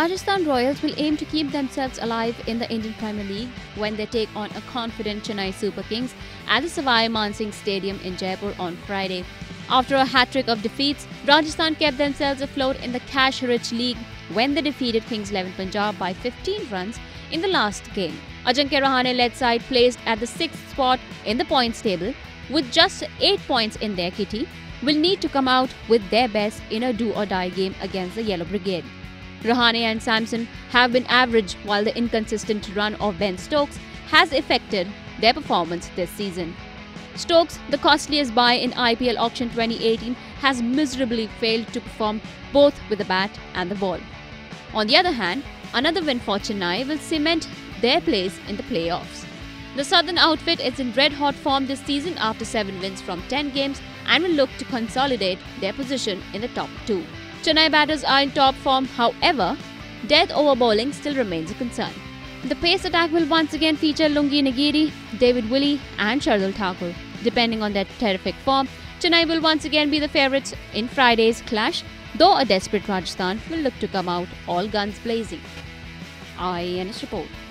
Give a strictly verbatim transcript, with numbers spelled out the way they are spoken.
Rajasthan Royals will aim to keep themselves alive in the Indian Premier League when they take on a confident Chennai Super Kings at the Sawai Mansingh Stadium in Jaipur on Friday. After a hat-trick of defeats, Rajasthan kept themselves afloat in the cash-rich league when they defeated Kings eleven Punjab by fifteen runs in the last game. Ajinkya Rahane led side placed at the sixth spot in the points table with just eight points in their kitty will need to come out with their best in a do-or-die game against the Yellow Brigade. Rahane and Samson have been average, while the inconsistent run of Ben Stokes has affected their performance this season. Stokes, the costliest buy in I P L auction twenty eighteen, has miserably failed to perform both with the bat and the ball. On the other hand, another win for Chennai will cement their place in the playoffs. The Southern outfit is in red-hot form this season after seven wins from ten games and will look to consolidate their position in the top two. Chennai batters are in top form, however, death over bowling still remains a concern. The pace attack will once again feature Lungi Ngidi, David Willey and Shardul Thakur. Depending on their terrific form, Chennai will once again be the favourites in Friday's clash, though a desperate Rajasthan will look to come out all guns blazing. I A N S report.